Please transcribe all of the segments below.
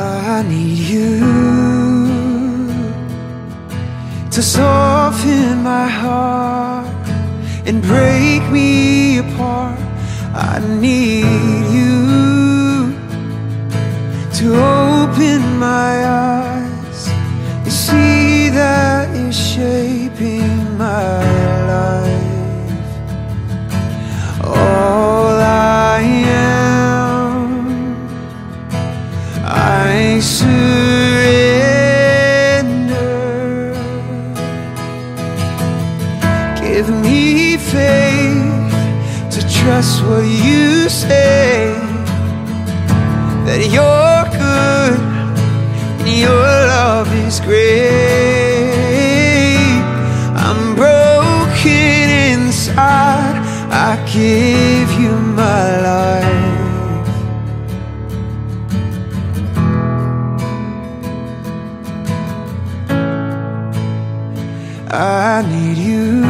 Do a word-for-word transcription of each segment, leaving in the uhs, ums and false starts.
I need you to soften my heart and break me apart. I need you to open my eyes and see that you're shaping my life. All I am, I surrender. Give me faith to trust what you say, that you're good and your love is great. I'm broken inside, I give you my life. I need you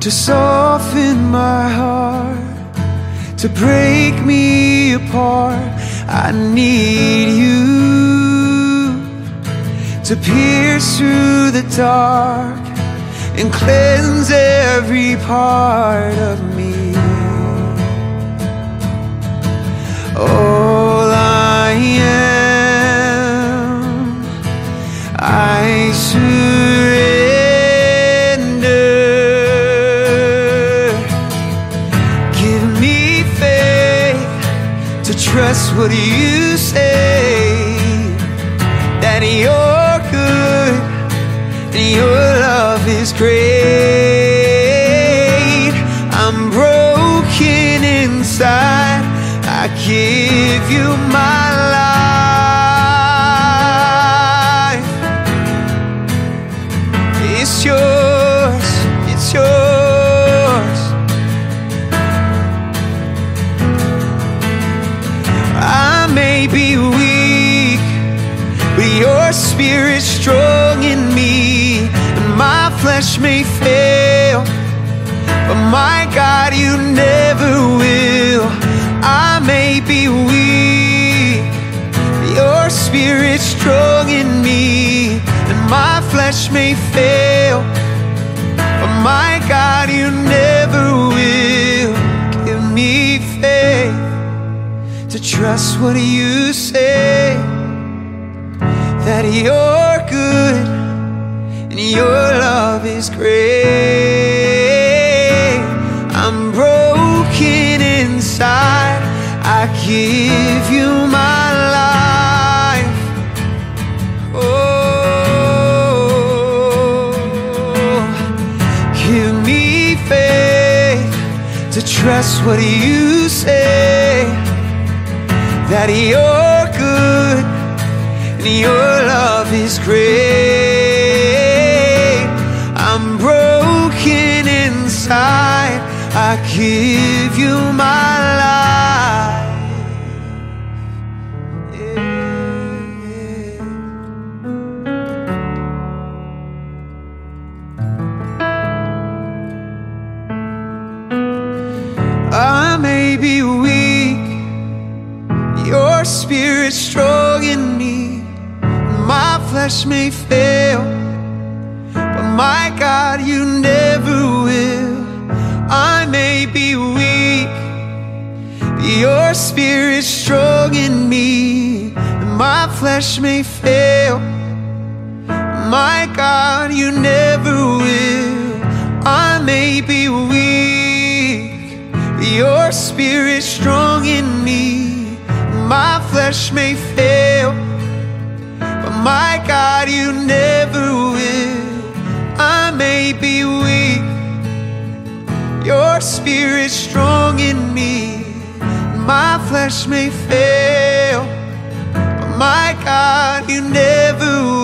to soften my heart, to break me apart. I need you to pierce through the dark and cleanse every part of me. All I am, I surrender. Trust what you say, that you're good and your love is great. I'm broken inside, I give you my life. It's yours, it's yours. Be weak, but your spirit's strong in me. And my flesh may fail, but my God, you never will. I may be weak, but your spirit's strong in me. And my flesh may fail, but my God, you never will. Give me faith to trust what you say, that you're good and your love is great. I'm broken inside, I give you my life. Oh, give me faith to trust what you say, that you're good and your love is great. I'm broken inside, I give you my life. Yeah. I may be weak, your spirit's strong in me. My flesh may fail, but my God, you never will. I may be weak, but your spirit's strong in me. My flesh may fail, but my God, you never will. I may be weak, but your spirit's strong in me. My flesh may fail, but my God, you never will. I may be weak, your spirit's strong in me. My flesh may fail, but my God, you never will.